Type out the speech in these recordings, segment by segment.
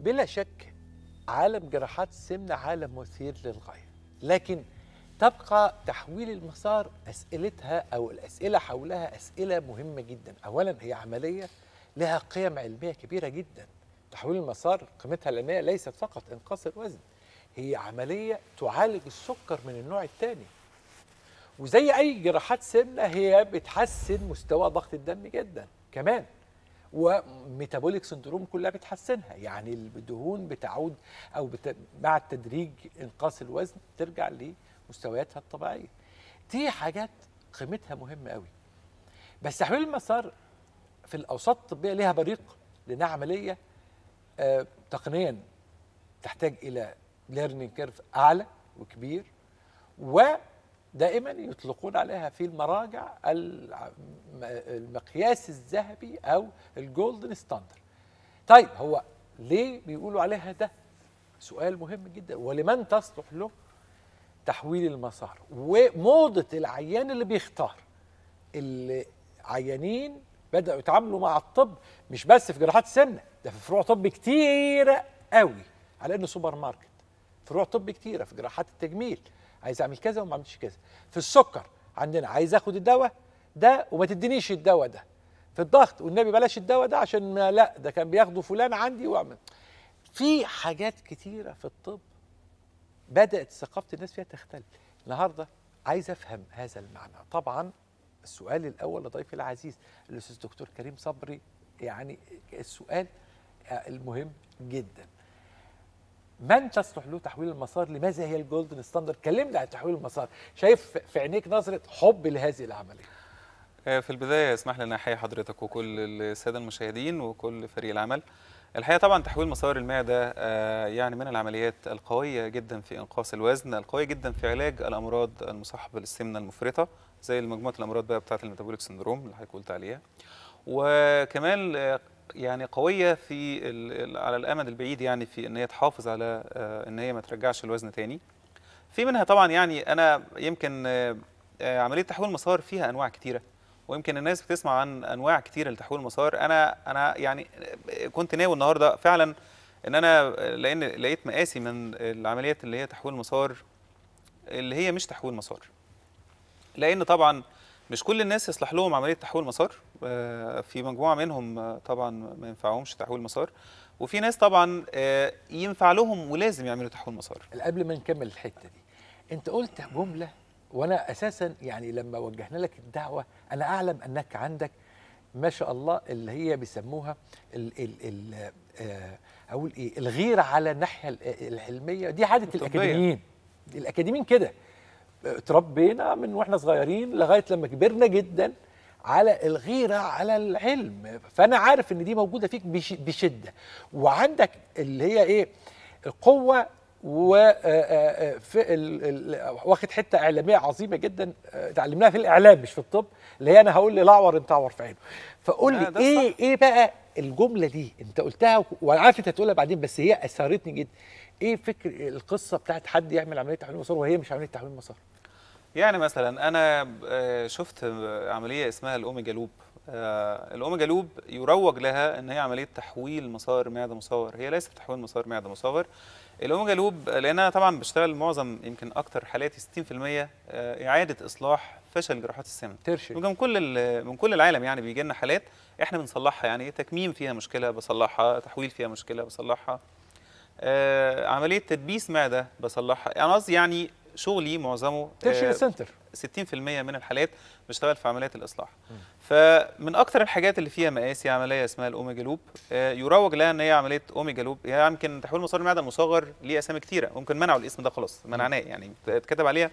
بلا شك عالم جراحات السمنة عالم مثير للغاية، لكن تبقى تحويل المسار أسئلتها أو الأسئلة حولها أسئلة مهمة جدا. أولا هي عملية لها قيم علمية كبيرة جدا. تحويل المسار قيمتها العلمية ليست فقط إنقاص الوزن، هي عملية تعالج السكر من النوع الثاني، وزي أي جراحات سمنة هي بتحسن مستوى ضغط الدم جدا كمان، وميتابوليك سندروم كلها بتحسنها، يعني الدهون بتعود أو مع التدريج إنقاص الوزن ترجع لمستوياتها الطبيعية. دي حاجات قيمتها مهمة قوي. بس تحويل المسار في الأوساط الطبية لها بريق، لأنها عملية تقنيا تحتاج إلى ليرنينج كيرف أعلى وكبير، ودائما يطلقون عليها في المراجع المقياس الذهبي أو الجولدن ستاندر. طيب هو ليه بيقولوا عليها ده؟ سؤال مهم جدا. ولمن تصلح له تحويل المسار؟ وموضة العيان اللي بيختار. العيانين بدأوا يتعاملوا مع الطب مش بس في جراحات السمنة، ده في فروع طب كتيرة قوي، على إنه سوبر ماركت. فروع طب كتيرة في جراحات التجميل، عايز أعمل كذا وما أعملش كذا. في السكر عندنا عايز آخد الدواء ده وما تدينيش الدواء ده. في الضغط والنبي بلاش الدواء ده عشان ما لا ده كان بياخده فلان عندي وأعمل. في حاجات كتيرة في الطب بدأت ثقافة الناس فيها تختلف. النهارده عايز أفهم هذا المعنى. طبعًا السؤال الأول لضيفي العزيز الأستاذ دكتور كريم صبري، يعني السؤال المهم جدا، من تصلح له تحويل المسار؟ لماذا هي الجولدن ستاندرد؟ كلمنا عن تحويل المسار، شايف في عينيك نظرة حب لهذه العملية. في البداية اسمح لنا أحيي حضرتك وكل السادة المشاهدين وكل فريق العمل. الحقيقة طبعا تحويل مسار المعدة يعني من العمليات القوية جدا في إنقاص الوزن، القوية جدا في علاج الأمراض المصاحبة للسمنة المفرطة زي مجموعة الأمراض بقى بتاعة الميتابوليك سندروم اللي حضرتك قلت عليها، وكمان يعني قوية في على الأمد البعيد، يعني في إن هي تحافظ على إن هي ما ترجعش الوزن تاني. في منها طبعا يعني أنا يمكن عملية تحويل المسار فيها أنواع كتيرة، ويمكن الناس بتسمع عن أنواع كتيرة لتحويل المسار. أنا يعني كنت ناوي النهارده فعلا إن أنا، لأن لقيت مقاسي من العمليات اللي هي تحويل مسار اللي هي مش تحويل مسار، لأن طبعا مش كل الناس يصلح لهم عملية تحويل مسار. في مجموعة منهم طبعا ما ينفعهمش تحويل مسار، وفي ناس طبعا ينفع لهم ولازم يعملوا تحويل مسار. قبل ما نكمل الحتة دي، أنت قلت جملة وأنا أساسا يعني لما وجهنا لك الدعوة أنا أعلم أنك عندك ما شاء الله اللي هي بيسموها أقول إيه، الغيرة على الناحية العلمية. دي عادة الأكاديميين، الأكاديميين كده اتربينا من واحنا صغيرين لغايه لما كبرنا جدا على الغيره على العلم، فانا عارف ان دي موجوده فيك بشده، وعندك اللي هي ايه القوه، واخد حته اعلاميه عظيمه جدا تعلمناها في الاعلام مش في الطب، اللي هي انا هقول للاعور انت اعور في عينه. فقول لي ايه صح. ايه بقى الجمله دي انت قلتها وانا عارف انت هتقولها بعدين، بس هي اثارتني جدا. ايه فكر القصه بتاعت حد يعمل عمليه تحويل مسار وهي مش عمليه تحويل مسار؟ يعني مثلا انا شفت عمليه اسمها الاوميجا لوب. الاوميجا لوب يروج لها ان هي عمليه تحويل مسار معده مصغر، هي ليست تحويل مسار معده مصغر. الاوميجا لوب لان انا طبعا بشتغل معظم يمكن اكتر حالاتي 60% اعاده اصلاح فشل جراحات السمنه من كل العالم. يعني بيجي لنا حالات احنا بنصلحها، يعني تكميم فيها مشكله بصلحها، تحويل فيها مشكله بصلحها، عمليه تدبيس معده بصلحها. انا قصدي يعني شغلي معظمه ترشيد سنتر 60% من الحالات بشتغل في عمليات الاصلاح. فمن اكثر الحاجات اللي فيها مقاسي عمليه اسمها الاوميجا لوب، يروج لها ان هي عمليه اوميجا لوب. هي يعني يمكن تحويل مسار المعده المصغر ليه اسامي كثيره، ممكن منعوا الاسم ده خلاص منعناه، يعني اتكتب عليها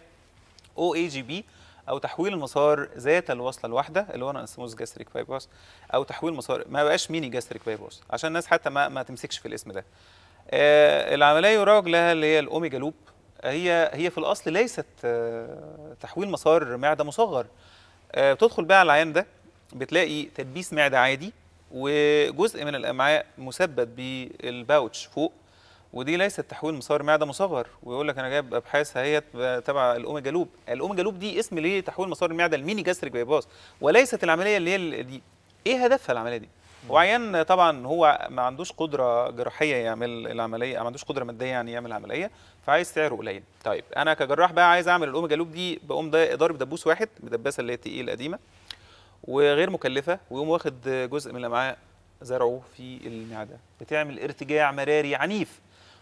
او اي جي بي او تحويل المسار ذات الوصله الواحده اللي هو انا اسمه جاستريك باي بوس، او تحويل مسار ما بقاش ميني جاستريك باي بوس عشان الناس حتى ما تمسكش في الاسم ده. العمليه يروج لها اللي هي الاوميجا لوب. هي في الاصل ليست تحويل مسار معده مصغر. بتدخل بقى على العيان ده بتلاقي تدبيس معده عادي، وجزء من الامعاء مثبت بالباوتش فوق، ودي ليست تحويل مسار معده مصغر. ويقول لك انا جايب ابحاث اهي تبع الاوميجا لوب. الاوميجا لوب دي اسم ليه تحويل مسار المعده الميني جاستريك باي باس، وليست العمليه اللي هي دي. ايه هدفها العمليه دي؟ وعيان طبعا هو ما عندوش قدره جراحيه يعمل العمليه، ما عندوش قدره ماديه يعني يعمل عمليه، فعايز سعره قليل. طيب انا كجراح بقى عايز اعمل الاوميجا لوب دي، بقوم ضارب دبوس واحد، الدباسه اللي هي التقيله القديمه وغير مكلفه، ويقوم واخد جزء من الامعاء زرعه في المعده، بتعمل ارتجاع مراري عنيف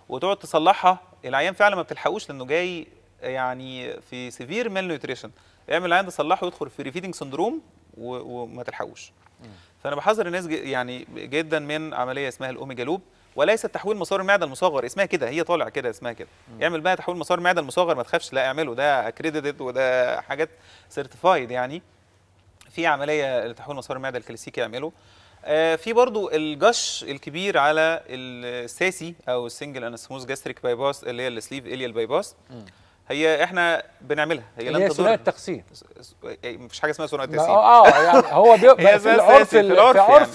وتقعد تصلحها. العيان فعلا ما بتلحقوش لانه جاي يعني في سيفير مال نيوتريشن، يعمل العيان ده صلحه ويدخل في ريفيدنج سندروم وما تلحقوش. فانا بحذر الناس يعني جدا من عمليه اسمها الاوميجا لوب، وليس تحويل مسار المعده المصغر، اسمها كده، هي طالع كده اسمها كده. يعمل بقى تحويل مسار المعده المصغر ما تخافش، لا اعمله، ده اكريديتد وده حاجات سيرتيفايد. يعني في عمليه لتحويل مسار المعده الكلاسيكي يعمله. في برضو الجش الكبير على الساسي او السنجل اناسموز جاستريك باي بوس اللي هي السليف اليال باي بوس، هي احنا بنعملها، هي لم تضر، هي تقسيم، مفيش حاجه اسمها سرعه تقسيم. يعني هو في عرف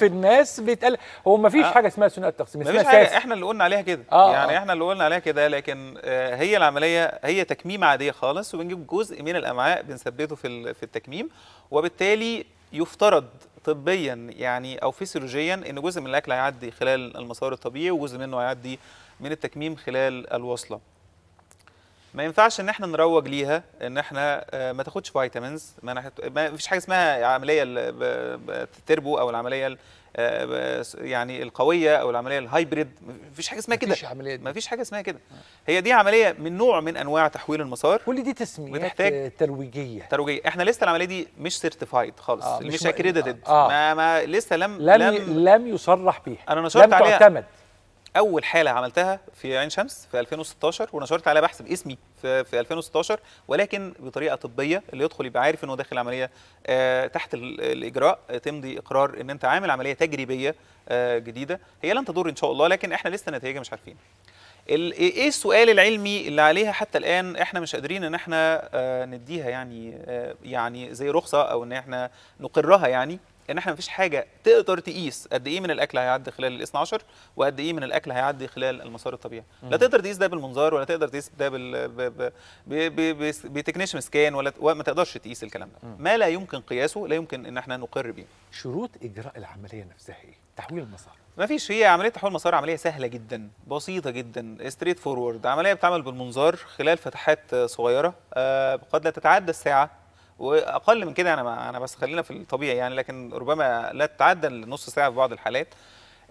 يعني الناس بيتقال هو مفيش حاجه اسمها سرعه تقسيم، مفيش حاجه، احنا اللي قلنا عليها كده. احنا اللي قلنا عليها كده، لكن هي العمليه هي تكميم عاديه خالص، وبنجيب جزء من الامعاء بنثبته في التكميم، وبالتالي يفترض طبيا يعني او فسيولوجيا ان جزء من الاكل هيعدي خلال المسار الطبيعي، وجزء منه هيعدي من التكميم خلال الوصله. ما ينفعش ان احنا نروج ليها، ان احنا ما تاخدش فيتامينز، ما فيش حاجه اسمها عمليه التربو او العمليه يعني القويه او العمليه الهايبريد، ما فيش حاجه اسمها كده، ما فيش حاجه اسمها كده. هي دي عمليه من نوع من انواع تحويل المسار، كل دي تسميات ترويجيه. احنا لسه العمليه دي مش سيرتيفايد خالص، مش اكريديتد، ما لسه لم يصرح بيها. انا نشرت عليها، تعتمد اول حاله عملتها في عين شمس في 2016، ونشرت عليها بحث باسمي في 2016، ولكن بطريقه طبيه، اللي يدخل يبقى عارف انه داخل عمليه تحت الاجراء، تمضي اقرار ان انت عامل عمليه تجريبيه جديده، هي لن تضر ان شاء الله، لكن احنا لسه نتائجها مش عارفين. ايه السؤال العلمي اللي عليها حتى الان احنا مش قادرين ان احنا نديها يعني زي رخصه، او ان احنا نقرها، يعني ان احنا مفيش حاجه تقدر تقيس قد ايه من الاكل هيعدي خلال الاثنى عشر وقد ايه من الاكل هيعدي خلال المسار الطبيعي. لا تقدر تقيس ده بالمنظار، ولا تقدر تقيس ده بتكنيشن سكان، ولا ما تقدرش تقيس الكلام ده. ما لا يمكن قياسه لا يمكن ان احنا نقر بيه. شروط اجراء العمليه نفسها ايه؟ تحويل المسار مفيش، هي عمليه تحويل المسار عمليه سهله جدا، بسيطه جدا، ستريت فورورد، عمليه بتعمل بالمنظار خلال فتحات صغيره قد لا تتعدى الساعه، واقل من كده. انا بس خلينا في الطبيعي يعني، لكن ربما لا تتعدى نص ساعه في بعض الحالات.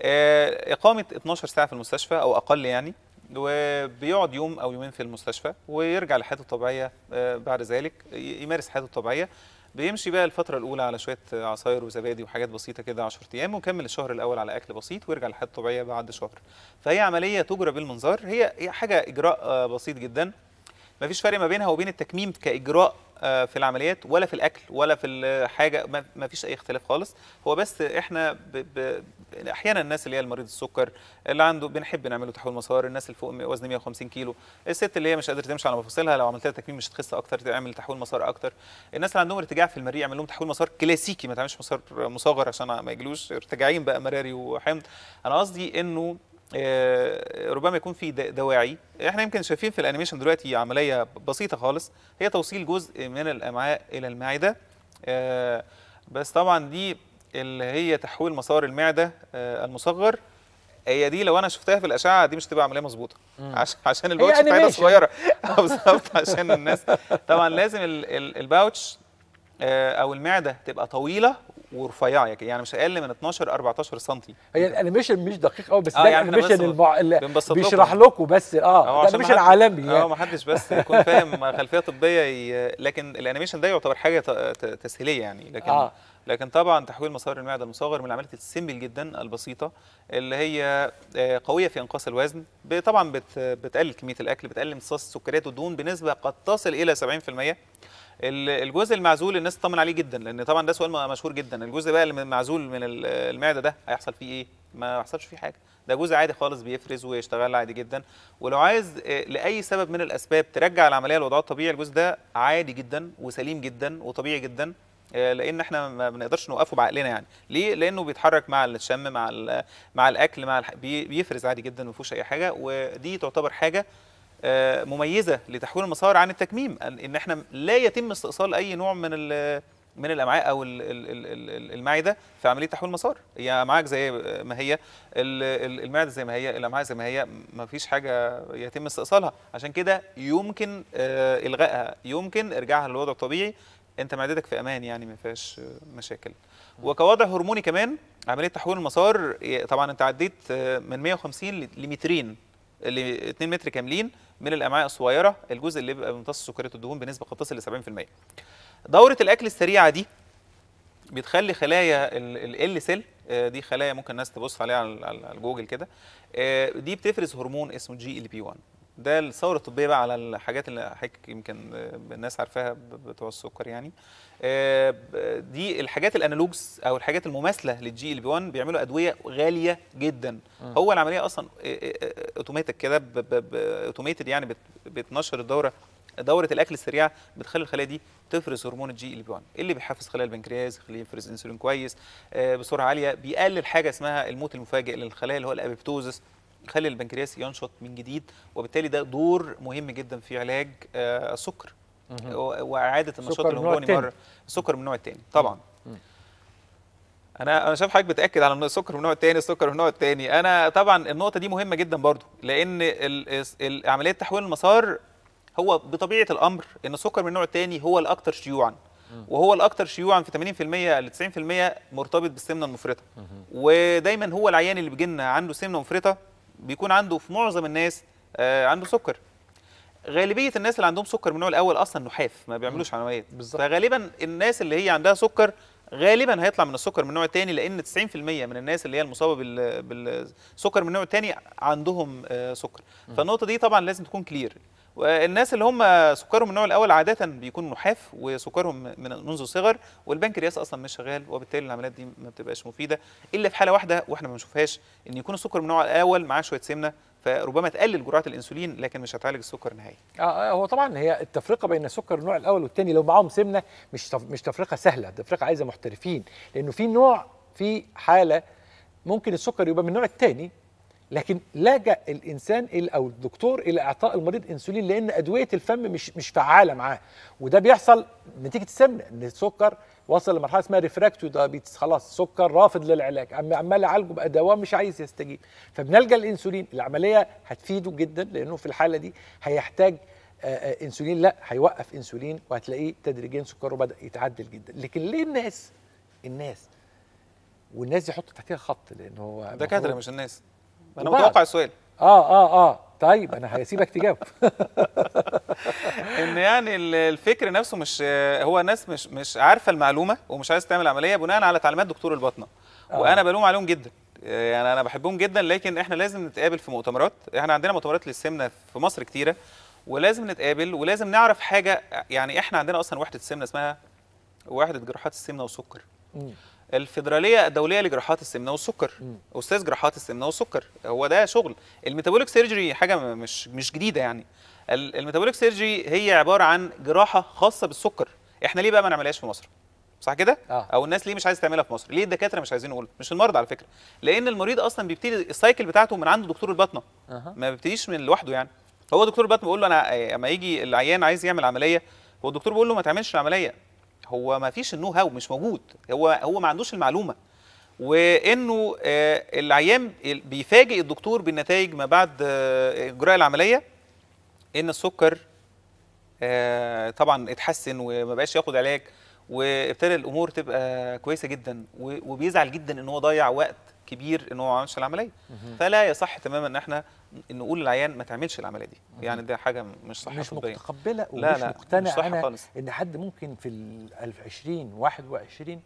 اقامه 12 ساعه في المستشفى او اقل يعني، وبيقعد يوم او يومين في المستشفى ويرجع لحياته الطبيعيه. بعد ذلك يمارس حياته الطبيعيه، بيمشي بقى الفتره الاولى على شويه عصاير وزبادي وحاجات بسيطه كده 10 ايام، ويكمل الشهر الاول على اكل بسيط، ويرجع لحياته الطبيعيه بعد شهر. فهي عمليه تجرى بالمنظار، هي حاجه اجراء بسيط جدا، ما فيش فرق ما بينها وبين التكميم كاجراء في العمليات، ولا في الاكل ولا في الحاجه، ما فيش اي اختلاف خالص. هو بس احنا احيانا الناس اللي هي المريض السكر اللي عنده بنحب نعمله تحويل مسار، الناس اللي فوق وزن 150 كيلو، الست اللي هي مش قادره تمشي على مفاصلها، لو عملت لها تكميم مش هتخس اكتر، تعمل تحويل مسار اكتر. الناس اللي عندهم ارتجاع في المريء اعمل لهم تحويل مسار كلاسيكي، ما تعملش مسار مصغر عشان ما يجلوش ارتجاعين بقى مراري وحمض. انا قصدي انه ربما يكون في دواعي. احنا يمكن شايفين في الانيميشن دلوقتي عمليه بسيطه خالص، هي توصيل جزء من الامعاء الى المعده، بس طبعا دي اللي هي تحويل مسار المعده المصغر. هي دي لو انا شفتها في الاشعه دي مش تبقى عمليه مظبوطه، عشان الباوتش بتاعتها صغيره بالظبط. عشان الناس طبعا لازم الباوتش او المعده تبقى طويله ورفيعه، يعني مش اقل من 12-14 سم. هي الانيميشن مش دقيق قوي، بس ده يعني الانيميشن بيشرح لكم بس. ده الانيميشن العالمي يعني، ما حدش بس يكون فاهم خلفيه طبيه لكن الانيميشن ده يعتبر حاجه تسهيليه يعني. لكن لكن طبعا تحويل مسار المعده المصغر من العمليات السيمبل جدا البسيطه، اللي هي قويه في انقاص الوزن، طبعا بتقلل كميه الاكل، بتقلل امتصاص السكريات والدهون بنسبه قد تصل الى 70%. الجزء المعزول الناس تطمن عليه جدا، لان طبعا ده سؤال مشهور جدا، الجزء بقى المعزول من المعده ده هيحصل فيه ايه؟ ما يحصلش فيه حاجه، ده جزء عادي خالص بيفرز ويشتغل عادي جدا. ولو عايز لاي سبب من الاسباب ترجع العمليه لوضعها الطبيعي، الجزء ده عادي جدا وسليم جدا وطبيعي جدا، لان احنا ما بنقدرش نوقفه بعقلنا يعني. ليه؟ لانه بيتحرك مع الشم، مع الاكل، بيفرز عادي جدا، ما فيهوش اي حاجه. ودي تعتبر حاجه مميزه لتحويل المسار عن التكميم، ان احنا لا يتم استئصال اي نوع من من الامعاء او المعده في عمليه تحويل مسار. هي امعاءك زي ما هي، المعده زي ما هي، الامعاء زي ما هي، ما فيش حاجه يتم استئصالها، عشان كده يمكن الغائها، يمكن ارجاعها للوضع الطبيعي. انت معدتك في امان يعني ما فيهاش مشاكل. وكوضع هرموني كمان عمليه تحويل المسار، طبعا انت عديت من 150 لمترين، 2 متر كاملين من الامعاء الصغيره، الجزء اللي بيبقى بيمتص سكريات الدهون بنسبه قد تصل ل 70%. دوره الاكل السريعه دي بتخلي خلايا ال سيل، دي خلايا ممكن الناس تبص عليها على جوجل كده، دي بتفرز هرمون اسمه جي ال بي 1. ده الثوره الطبيه بقى على الحاجات اللي حضرتك يمكن الناس عارفاها بتوع السكر يعني. دي الحاجات الانالوجز او الحاجات المماثله للجي ال بي 1 بيعملوا ادويه غاليه جدا. هو العمليه اصلا اوتوماتيك كده، اوتوميتد يعني، بتنشر دوره الاكل السريعه، بتخلي الخلايا دي تفرز هرمون الجي ال بي 1 اللي بيحفز خلايا البنكرياس، يخليه يفرز انسولين كويس بسرعه عاليه، بيقلل حاجه اسمها الموت المفاجئ للخلايا اللي هو الابيبتوزس، يخلي البنكرياس ينشط من جديد، وبالتالي ده دور مهم جدا في علاج السكر واعاده النشاط الهرموني مره. السكر من النوع الثاني طبعا. انا شايف حضرتك بتاكد على السكر من النوع الثاني، السكر من النوع الثاني. انا طبعا النقطه دي مهمه جدا برضو، لان عمليه تحويل المسار هو بطبيعه الامر ان السكر من النوع الثاني هو الاكثر شيوعا، وهو الاكثر شيوعا في 80% ل 90% مرتبط بالسمنه المفرطه. ودايما هو العيان اللي بيجي لنا عنده سمنه مفرطه بيكون عنده في معظم الناس عنده سكر. غالبيه الناس اللي عندهم سكر من النوع الاول اصلا نحاف، ما بيعملوش عمليات، فغالبا الناس اللي هي عندها سكر غالبا هيطلع من السكر من النوع الثاني، لان 90% من الناس اللي هي المصابه بالسكر من النوع الثاني عندهم سكر. فالنقطه دي طبعا لازم تكون كلير. والناس اللي هم سكرهم من النوع الاول عاده بيكونوا نحاف، وسكرهم منذ الصغر، والبنكرياس اصلا مش شغال، وبالتالي العمليات دي ما بتبقاش مفيده الا في حاله واحده واحنا ما بنشوفهاش، ان يكون السكر من النوع الاول معاه شويه سمنه، فربما تقلل جرعات الانسولين لكن مش هتعالج السكر نهائي. هو طبعا هي التفرقه بين السكر النوع الاول والثاني لو معاهم سمنه مش تفرقه سهله، تفرقه عايزه محترفين، لانه في نوع، في حاله ممكن السكر يبقى من النوع الثاني لكن لجأ الانسان او الدكتور الى اعطاء المريض انسولين لان ادويه الفم مش فعاله معاه، وده بيحصل نتيجه السمنه، ان السكر وصل لمرحله اسمها ريفراكتو دايابيتس، خلاص سكر رافض للعلاج، عمال يعالجه بادوات مش عايز يستجيب، فبنلجأ للانسولين. العمليه هتفيده جدا لانه في الحاله دي هيحتاج انسولين، لا هيوقف انسولين وهتلاقيه تدريجيا سكره بدا يتعدل جدا. لكن ليه الناس دي حطوا تحتها خط؟ لان هو دكاتره مش الناس. أنا متوقع السؤال. طيب أنا هسيبك تجاوب. إن يعني الفكر نفسه مش هو، الناس مش عارفة المعلومة ومش عايزة تعمل عملية بناء على تعليمات دكتور الباطنة. وأنا بلوم عليهم جدا، يعني أنا بحبهم جدا، لكن إحنا لازم نتقابل في مؤتمرات، إحنا عندنا مؤتمرات للسمنة في مصر كتيرة، ولازم نتقابل ولازم نعرف حاجة. يعني إحنا عندنا أصلا وحدة السمنة اسمها وحدة جراحات السمنة والسكر. الفيدراليه الدوليه لجراحات السمنه والسكر، استاذ جراحات السمنه والسكر، هو ده شغل. الميتابوليك سيرجري حاجه مش جديده يعني. الميتابوليك سيرجري هي عباره عن جراحه خاصه بالسكر. احنا ليه بقى ما نعملهاش في مصر؟ صح كده؟ او الناس ليه مش عايزه تعملها في مصر؟ ليه الدكاتره مش عايزين يقولوا؟ مش المرضى على فكره، لان المريض اصلا بيبتدي السايكل بتاعته من عنده دكتور الباطنه، ما بيبتديش من لوحده يعني. هو دكتور الباطنه بيقول له انا لما يجي العيان عايز يعمل عمليه، هو الدكتور بيقول له ما تعملش العمليه. هو ما فيش النو هاو، مش موجود، هو ما عندوش المعلومه، وانه العيان بيفاجئ الدكتور بالنتائج ما بعد اجراء العمليه، ان السكر طبعا اتحسن وما بقاش ياخد علاج، وابتدى الامور تبقى كويسه جدا، وبيزعل جدا ان هو ضيع وقت كبير ان هو ما عملش العمليه. فلا يصح تماما ان احنا نقول للعيان ما تعملش العمليه دي، يعني ده حاجه مش صحيحه، مش متقبله ومش مقتنعه انا خالص. ان حد ممكن في 2021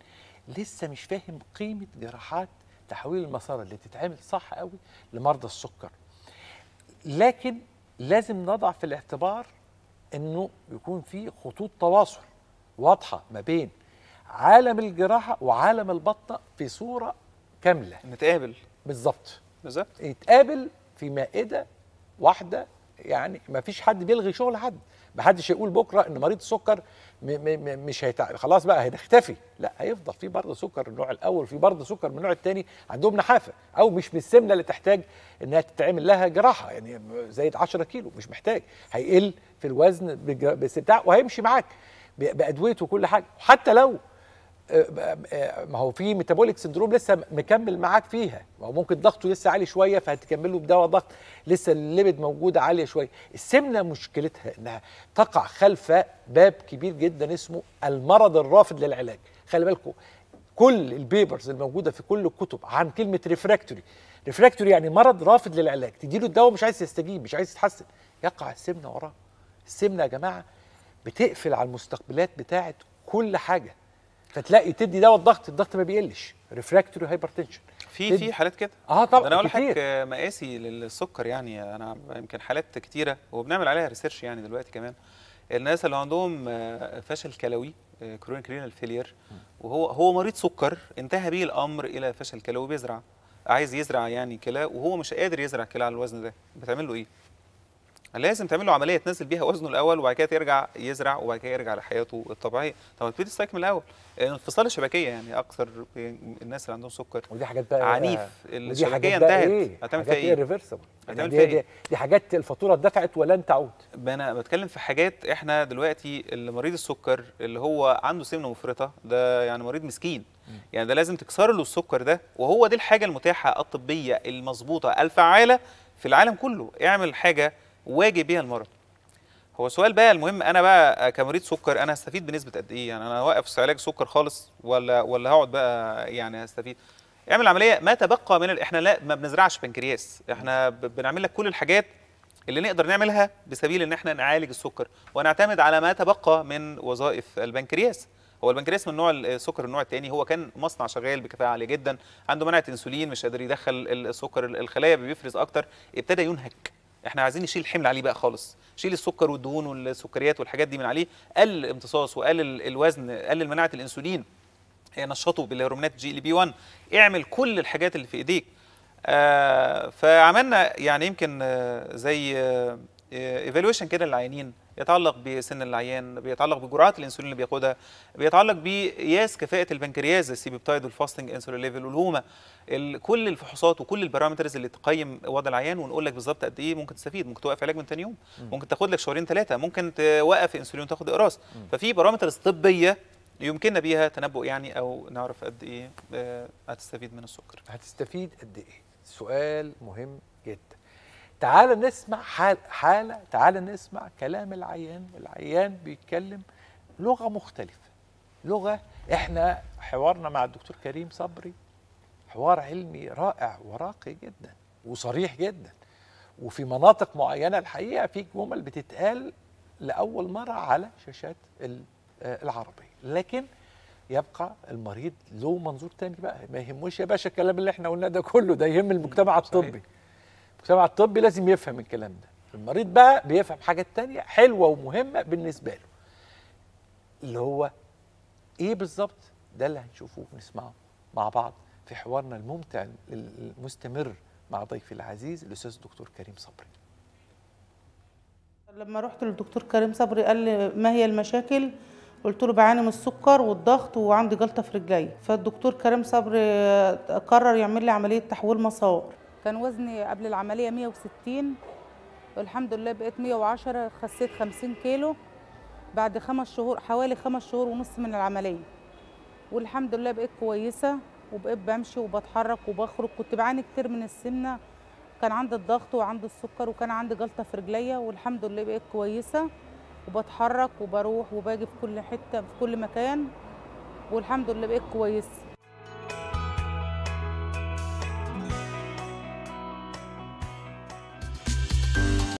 لسه مش فاهم قيمه جراحات تحويل المسار اللي تتعمل صح قوي لمرضى السكر. لكن لازم نضع في الاعتبار انه يكون في خطوط تواصل واضحه ما بين عالم الجراحه وعالم البطنه في صوره كامله. نتقابل بالظبط، نتقابل في مائده واحده، يعني ما فيش حد بيلغي شغل حد، ما حدش يقول بكره ان مريض السكر مش خلاص بقى هيختفي، لا، هيفضل في برضه سكر النوع الاول، في برضه سكر من النوع الثاني عندهم نحافه، او مش من السمنه اللي تحتاج انها تتعمل لها جراحه، يعني زايد 10 كيلو مش محتاج، هيقل في الوزن بتاعه وهيمشي معاك بادويته وكل حاجه. وحتى لو ما هو في ميتابوليك سندروم لسه مكمل معاك فيها، او ممكن ضغطه لسه عالي شويه فهتكمله بدواء ضغط، لسه الليبيد موجوده عاليه شويه. السمنه مشكلتها انها تقع خلف باب كبير جدا اسمه المرض الرافض للعلاج. خلي بالكم كل البيبرز الموجوده في كل الكتب عن كلمه ريفراكتوري، ريفراكتوري يعني مرض رافض للعلاج، تديله الدواء مش عايز يستجيب، مش عايز يتحسن، يقع السمنه وراه. السمنه يا جماعه بتقفل على المستقبلات بتاعه كل حاجه، فتلاقي تدي دواء الضغط، الضغط ما بيقلش، ريفراكتوري هايبرتنشن. في حالات كده طبعا. انا اقول لحضرتك مقاسي للسكر، يعني انا يمكن حالات كتيره وبنعمل عليها ريسيرش يعني دلوقتي كمان. الناس اللي عندهم فشل كلوي كرونيك رينال فيليير، وهو مريض سكر انتهى به الامر الى فشل كلوي، بيزرع، عايز يزرع يعني كلى، وهو مش قادر يزرع كلى على الوزن ده، بتعمل له ايه؟ لازم تعمل له عمليه تنزل بيها وزنه الاول، وبعد كده يرجع يزرع، وبعد كده يرجع لحياته الطبيعيه. طب ما تبتدي تستكمل الاول. انفصال الشبكيه يعني اكثر الناس اللي عندهم سكر، ودي حاجات بقى عنيف، الشبكيه انتهت، هتعمل فيها ايه؟ ريفرسبل، هتعمل فيها ايه؟ دي حاجات الفاتوره اتدفعت ولن تعود. انا بتكلم في حاجات احنا دلوقتي مريض السكر اللي هو عنده سمنه مفرطه ده يعني مريض مسكين، يعني ده لازم تكسر له السكر ده، وهو دي الحاجه المتاحه الطبيه المظبوطه الفعاله في العالم كله. اعمل حاجه واجه بيها المرض. هو سؤال بقى المهم، انا بقى كمريض سكر انا هستفيد بنسبه قد ايه؟ يعني انا هوقف علاج سكر خالص ولا هقعد بقى يعني هستفيد؟ اعمل عمليه ما تبقى من احنا لا ما بنزرعش بنكرياس، احنا بنعمل لك كل الحاجات اللي نقدر نعملها بسبيل ان احنا نعالج السكر ونعتمد على ما تبقى من وظائف البنكرياس. هو البنكرياس من نوع السكر النوع الثاني، هو كان مصنع شغال بكفاءه عاليه جدا، عنده مناعه انسولين، مش قادر يدخل السكر، الخلايا بيفرز اكتر، ابتدى ينهك. احنا عايزين نشيل الحمل عليه بقى خالص، شيل السكر والدهون والسكريات والحاجات دي من عليه، قلل الامتصاص وقلل الوزن، قلل مناعه الانسولين، نشطه بالهرمونات جي ال بي 1، اعمل كل الحاجات اللي في ايديك. فعملنا يعني يمكن زي ايفالويشن كده للعيانين، يتعلق بسن العيان، بيتعلق بجرعات الانسولين اللي بياخدها، بيتعلق بقياس كفاءه البنكرياس السيبيتايد والفاستنج انسولين ليفل والهوما، كل الفحوصات وكل البارامترز اللي تقيم وضع العيان، ونقول لك بالظبط قد ايه ممكن تستفيد. ممكن توقف علاج من ثاني يوم، ممكن تاخد لك شهرين ثلاثه، ممكن توقف انسولين وتاخد اقراص. ففي بارامترز طبيه يمكننا بيها تنبؤ يعني او نعرف قد ايه هتستفيد من السكر. هتستفيد قد ايه؟ سؤال مهم جدا. تعال نسمع حالة، تعال نسمع كلام العيان. العيان بيتكلم لغة مختلفة، لغة احنا حوارنا مع الدكتور كريم صبري حوار علمي رائع وراقي جدا وصريح جدا، وفي مناطق معينة الحقيقة في جمل بتتقال لأول مرة على شاشات العربية، لكن يبقى المريض له منظور تاني بقى. ما يهموش يا باشا الكلام اللي احنا قلناه ده كله، ده يهم المجتمع الطبي. المجتمع الطبي لازم يفهم الكلام ده، المريض بقى بيفهم حاجة تانية حلوة ومهمة بالنسبة له، اللي هو ايه بالظبط؟ ده اللي هنشوفه ونسمعه مع بعض في حوارنا الممتع المستمر مع ضيفي العزيز الأستاذ الدكتور كريم صبري. لما رحت للدكتور كريم صبري قال لي ما هي المشاكل؟ قلت له بعاني من السكر والضغط وعندي جلطة في رجلي. فالدكتور كريم صبري قرر يعمل لي عملية تحويل مسار. كان وزني قبل العملية 160، والحمد لله بقيت 110، خسيت 50 كيلو بعد 5 شهور، حوالي 5 شهور ونص من العملية، والحمد لله بقيت كويسة وبقيت بمشي وبتحرك وبخرج. كنت بعاني كتير من السمنة، كان عندي الضغط وعندي السكر وكان عندي جلطة في رجليا، والحمد لله بقيت كويسة وبتحرك وبروح وباجي في كل حتة في كل مكان، والحمد لله بقيت كويسة.